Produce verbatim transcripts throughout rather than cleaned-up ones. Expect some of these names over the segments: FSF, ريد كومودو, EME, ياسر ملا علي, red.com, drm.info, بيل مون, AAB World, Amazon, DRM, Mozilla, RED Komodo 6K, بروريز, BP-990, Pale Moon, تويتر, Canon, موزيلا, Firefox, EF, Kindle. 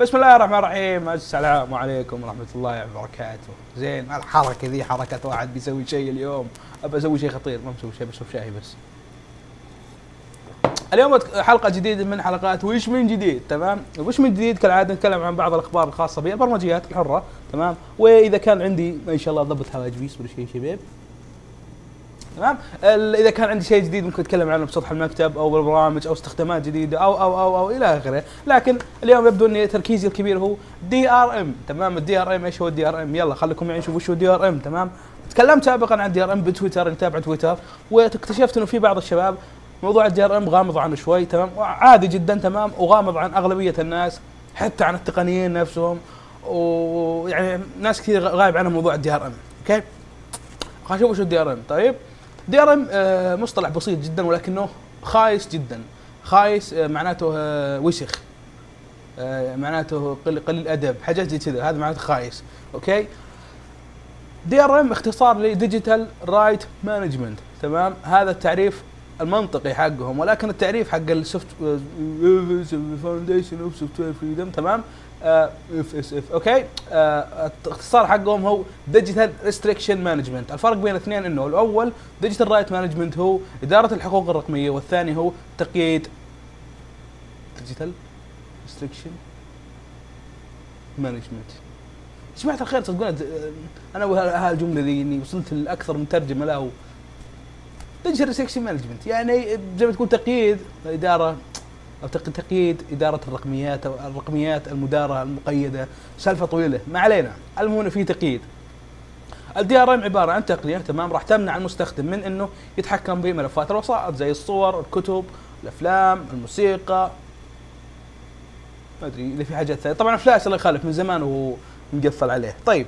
بسم الله الرحمن الرحيم، السلام عليكم ورحمه الله وبركاته. زين الحركه ذي، حركه واحد بيسوي شيء اليوم. ابى اسوي شيء خطير، ما بسوي شيء، بشوف شاي بس. اليوم حلقه جديده من حلقات وش من جديد، تمام؟ وش من جديد كالعاده نتكلم عن بعض الاخبار الخاصه بالبرمجيات الحره، تمام؟ واذا كان عندي ان شاء الله ضبط هواجبيس ولا شيء شباب. تمام؟ اذا كان عندي شيء جديد ممكن اتكلم عنه بسطح المكتب او بالبرامج او استخدامات جديده او او او او الى اخره، لكن اليوم يبدو ان تركيزي الكبير هو دي ار ام، تمام؟ الدي ار ام، ايش هو الدي ار ام؟ يلا خليكم معي نشوف وش هو الدي ار ام، تمام؟ تكلمت سابقا عن الدي ار ام بتويتر، اللي تابع تويتر، واكتشفت انه في بعض الشباب موضوع الدي ار ام غامض عنه شوي، تمام؟ عادي جدا، تمام؟ وغامض عن اغلبيه الناس، حتى عن التقنيين نفسهم، ويعني ناس كثير غايب عنهم موضوع الدي ار ام، اوكي؟ خلينا نشوف وش هو الدي ار ام، طيب؟ دي ار ام مصطلح بسيط جدا ولكنه خايس جدا. خايس معناته وسخ، معناته قليل قل ادب، حاجات زي كذا، هذا معناته خايس، اوكي؟ دي ار ام اختصار لديجيتال رايت مانجمنت، تمام؟ هذا التعريف المنطقي حقهم، ولكن التعريف حق السوفت فاونديشن اوف سوفت وير فريدم، تمام؟ اف اس اف، اوكي؟ الاختصار حقهم هو ديجيتال ريستريكشن مانجمنت، الفرق بين الاثنين انه الاول ديجيتال رايت مانجمنت هو اداره الحقوق الرقميه، والثاني هو تقييد ديجيتال ريستريكشن مانجمنت. جماعه الخير تصدقون انا هالجمله ذي اني وصلت لاكثر من ترجمه له ديجيتال ريستريكشن مانجمنت، يعني زي ما تقول تقييد الاداره او تقييد اداره الرقميات او الرقميات المداره المقيده، سالفه طويله ما علينا، المهم في تقييد. الدي ار ام عباره عن تقنيه، تمام؟ راح تمنع المستخدم من انه يتحكم بملفات الوسائط زي الصور، الكتب، الافلام، الموسيقى، ما ادري اذا في حاجات ثانيه، طبعا فلاش الله يخالف من زمان وهو مقفل عليه. طيب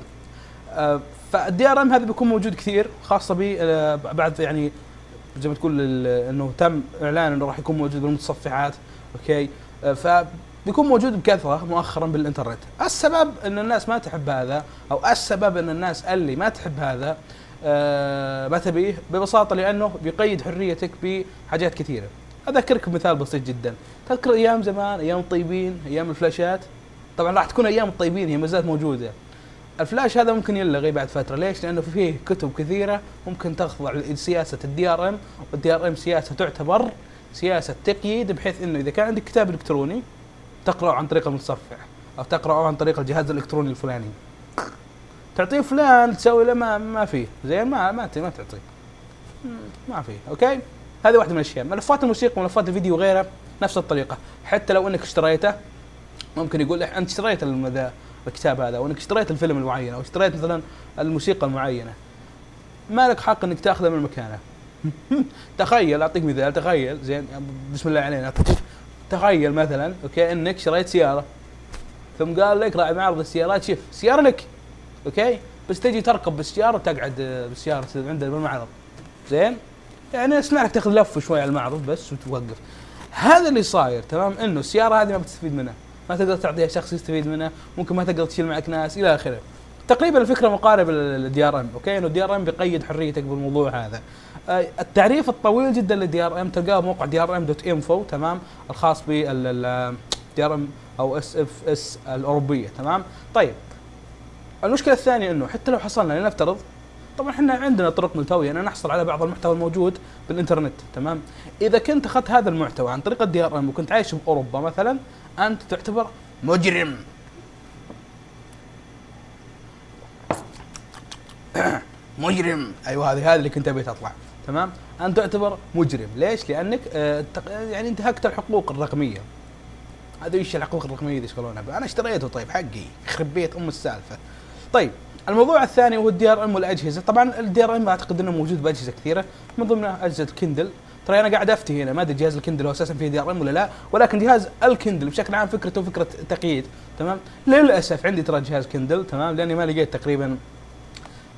آه فالدي ار ام هذا بيكون موجود كثير، خاصه ب آه بعد يعني زي ما تقول انه تم اعلان انه راح يكون موجود بالمتصفحات، اوكي؟ فبيكون موجود بكثره مؤخرا بالانترنت. السبب ان الناس ما تحب هذا، او السبب ان الناس اللي ما تحب هذا أه ما تبيه، ببساطه لانه بيقيد حريتك بحاجات كثيره. اذكرك بمثال بسيط جدا، تذكر ايام زمان، ايام الطيبين، ايام الفلاشات، طبعا راح تكون ايام الطيبين هي ما زالت موجوده. الفلاش هذا ممكن يلغي بعد فتره، ليش؟ لانه فيه كتب كثيره ممكن تخضع لسياسه الدي ار ام، والدي ار ام سياسه تعتبر سياسه تقييد، بحيث انه اذا كان عندك كتاب الكتروني تقراه عن طريق المتصفح او تقراه عن طريق الجهاز الالكتروني الفلاني، تعطيه فلان تسوي له ما ما فيه، زين ما ما ما تعطيه، ما فيه، اوكي؟ هذه واحده من الاشياء. ملفات الموسيقى وملفات الفيديو وغيرها نفس الطريقه، حتى لو انك اشتريته ممكن يقول انت اشتريت الكتاب هذا، وانك اشتريت الفيلم المعين، او اشتريت مثلا الموسيقى المعينه، ما لك حق انك تاخذه من مكانه. تخيل، اعطيك مثال، تخيل زين، بسم الله علينا، تخيل مثلا اوكي انك شريت سياره، ثم قال لك راعي معرض السيارات شف سياره لك، اوكي؟ بس تجي تركب بالسياره وتقعد بالسياره عندنا بالمعرض، زين؟ يعني اسمع لك تاخذ لفه شوي على المعرض بس وتوقف. هذا اللي صاير، تمام؟ انه السياره هذه ما بتستفيد منها، ما تقدر تعطيها شخص يستفيد منها، ممكن ما تقدر تشيل معك ناس الى اخره. تقريبا الفكره مقاربه للدي ار ام، اوكي؟ انه الدي ار ام بيقيد حريتك بالموضوع هذا. التعريف الطويل جدا للدي ار ام تلقاه بموقع درم دوت انفو، تمام؟ الخاص بالدي ار ام او اس اف اس الاوروبيه، تمام؟ طيب المشكله الثانيه انه حتى لو حصلنا، لنفترض طبعا احنا عندنا طرق ملتويه ان نحصل على بعض المحتوى الموجود بالانترنت، تمام؟ اذا كنت اخذت هذا المحتوى عن طريق الدي ار ام وكنت عايش باوروبا مثلا، انت تعتبر مجرم. مجرم، ايوه هذه هذه اللي كنت ابي تطلع، تمام؟ انت تعتبر مجرم، ليش؟ لانك آه يعني انتهكت الحقوق الرقميه. هذا ايش الحقوق الرقميه اللي يشتغلونها؟ انا اشتريته، طيب حقي، يخرب بيت ام السالفه. طيب الموضوع الثاني هو الدي ار ام والاجهزه، طبعا الدي ار ام اعتقد انه موجود باجهزه كثيره، من ضمنها اجهزه الكندل. ترى انا قاعد افتي هنا، ما ادري جهاز الكندل هو اساسا فيه دي ار ام ولا لا، ولكن جهاز الكندل بشكل عام فكرته فكره تقييد، تمام؟ للاسف عندي ترى جهاز كندل، تمام؟ لاني ما لقيت تقريبا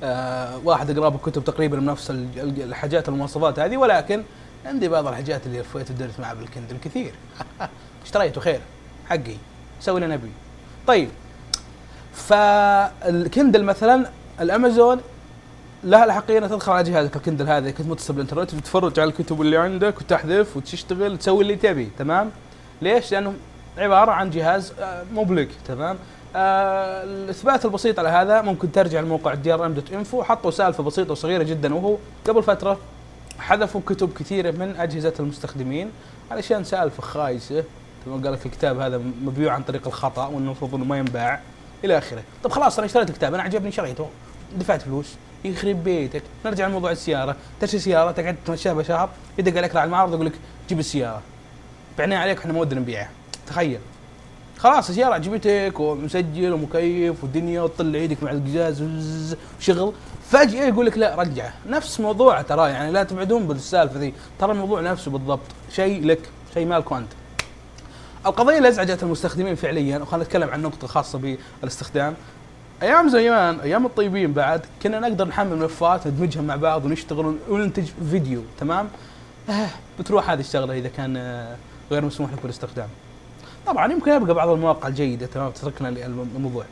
آه واحد اقرا بكتب تقريبا من نفس الحاجات المواصفات هذه، ولكن عندي بعض الحاجات اللي لفيت ودرت معها بالكندل كثير. اشتريته خير حقي، سوي لنا نبي. طيب فالكندل مثلا الامازون لها الحقيقه انها تدخل على جهازك الكندل هذا، كنت متصل بالانترنت وتتفرج على الكتب اللي عندك وتحذف وتشتغل وتسوي اللي تبي، تمام؟ ليش؟ لانه عباره عن جهاز مبلغ، تمام. آه الاثبات البسيط على هذا ممكن ترجع لموقع دي آر إم دوت إنفو، حطوا سالفه بسيطه وصغيره جدا، وهو قبل فتره حذفوا كتب كثيره من اجهزه المستخدمين علشان سالفه خايسه، تمام. قال لك الكتاب هذا مبيوع عن طريق الخطا وانه المفروض انه ما ينباع الى اخره. طب خلاص انا اشتريت الكتاب، انا عجبني شريته، دفعت فلوس، يخرب بيتك. نرجع لموضوع السياره، تشتري سياره تقعد تمشيها بشهر، يدق عليك راعي المعرض يقول لك جيب السياره، بعناها عليك احنا ما ودنا نبيعها. تخيل، خلاص السياره عجبتك ومسجل ومكيف والدنيا وتطلع يدك مع القزاز وشغل، فجاه يقول لك لا رجعه. نفس موضوع ترى، يعني لا تبعدون بالسالفه ذي، ترى الموضوع نفسه بالضبط، شيء لك شيء مالكم انت. القضيه اللي ازعجت المستخدمين فعليا، وخلينا نتكلم عن نقطه خاصه بالاستخدام. ايام زمان، ايام الطيبين بعد، كنا نقدر نحمل ملفات ندمجها مع بعض ونشتغل وننتج فيديو، تمام؟ آه بتروح هذه الشغله اذا كان غير مسموح لك بالاستخدام. طبعا يمكن يبقى بعض المواقع الجيده، تمام، تركنا الموضوع.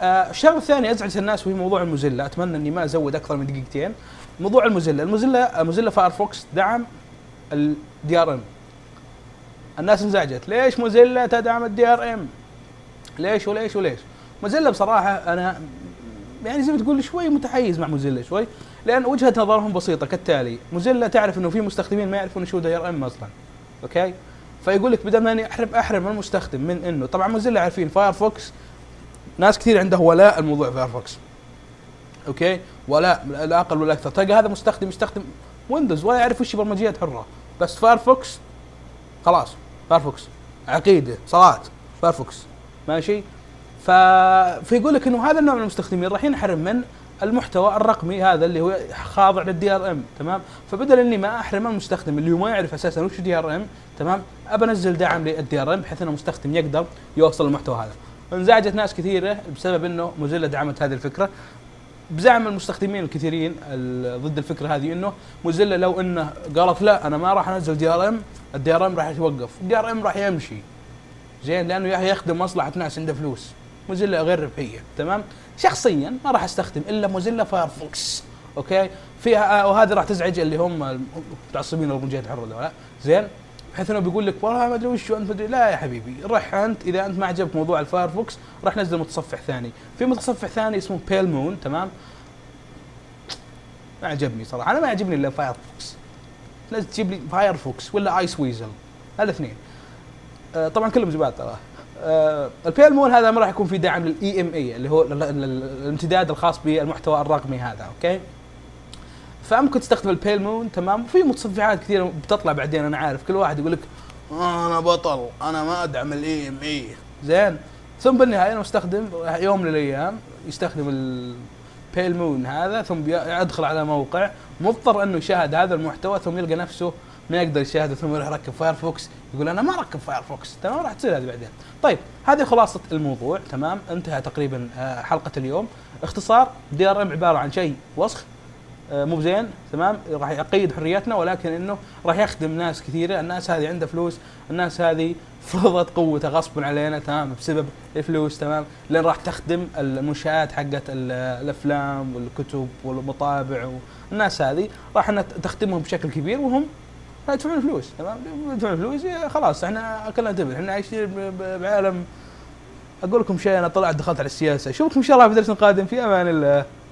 آه الشغله الثانيه ازعجت الناس وهي موضوع الموزيلا، اتمنى اني ما ازود اكثر من دقيقتين. موضوع الموزيلا، الموزيلا موزيلا فايرفوكس دعم الدي ار ام. الناس انزعجت، ليش موزيلا تدعم الدي ار ام؟ ليش وليش وليش؟ موزيلا بصراحه انا يعني زي ما تقول شوي متحيز مع موزيلا شوي، لان وجهه نظرهم بسيطه كالتالي: موزيلا تعرف انه في مستخدمين ما يعرفون شو دي ار ام اصلا، اوكي؟ فيقول لك بدل ما اني احرم احرم المستخدم من انه، طبعا موزيلا عارفين فايرفوكس ناس كثير عنده ولاء الموضوع فايرفوكس، اوكي؟ ولاء لا اقل ولا اكثر، تلقى هذا مستخدم يستخدم ويندوز ولا يعرف وش برمجيات حره، بس فايرفوكس خلاص، فايرفوكس عقيده صلاه فايرفوكس، ماشي؟ فيقول لك انه هذا النوع من المستخدمين راح ينحرم من المحتوى الرقمي هذا اللي هو خاضع للدي ار ام، تمام؟ فبدل اني ما احرم المستخدم اللي ما يعرف اساسا وش دي ار ام، تمام؟ ابى انزل دعم للدي ار ام بحيث ان المستخدم يقدر يوصل المحتوى هذا. انزعجت ناس كثيره بسبب انه موزيلا دعمت هذه الفكره، بزعم المستخدمين الكثيرين ضد الفكره هذه انه موزيلا لو انه قالت لا انا ما راح انزل دي ار ام، الدي ار ام راح يتوقف، الدي ار ام راح يمشي. زين، لانه يخدم مصلحه ناس عنده فلوس. موزيلا غير ربحيه، تمام؟ شخصيا ما راح استخدم الا موزيلا فايرفوكس، اوكي؟ فيها وهذا راح تزعج اللي هم متعصبين للمجهد حر ولا لا، زين؟ بحيث انه بيقول لك والله ما ادري وش انت مدري، لا يا حبيبي، رح انت اذا انت ما عجبك موضوع الفايرفوكس راح نزل متصفح ثاني، في متصفح ثاني اسمه بيل مون، تمام؟ ما عجبني صراحه، انا ما يعجبني الا فايرفوكس. لازم تجيب لي فايرفوكس ولا ايس ويزل، الاثنين. آه طبعا كلهم زي بعض ترى. آه البيل مون هذا ما راح يكون في دعم للاي ام اي اللي هو الامتداد الخاص بالمحتوى الرقمي هذا، اوكي؟ فممكن تستخدم البيل مون، تمام؟ وفي متصفحات كثيره بتطلع بعدين، انا عارف كل واحد يقول لك انا بطل انا ما ادعم الاي ام اي، زين؟ ثم بالنهايه المستخدم يوم من الايام يستخدم البيل مون هذا، ثم يدخل على موقع مضطر انه يشاهد هذا المحتوى، ثم يلقى نفسه ما يقدر يشاهده، ثم يروح يركب فايرفوكس يقول انا ما اركب فايرفوكس، تمام؟ راح تصير هذه بعدين. طيب هذه خلاصه الموضوع، تمام؟ انتهى تقريبا حلقه اليوم. اختصار، دي ار ام عباره عن شيء وسخ مو بزين، تمام؟ راح يقيد حريتنا، ولكن انه راح يخدم ناس كثيره، الناس هذه عندها فلوس، الناس هذه فرضت قوتها غصبا علينا، تمام؟ بسبب الفلوس، تمام؟ لان راح تخدم المنشآت حقت الافلام والكتب والمطابع، والناس هذه راح تخدمهم بشكل كبير وهم لا يدفعون فلوس، تمام؟ يدفعون فلوس خلاص احنا اكلنا تبل، احنا عايشين بعالم. اقول لكم شيء، انا طلعت دخلت على السياسه، اشوفكم ان شاء الله في درس قادم، في امان الله.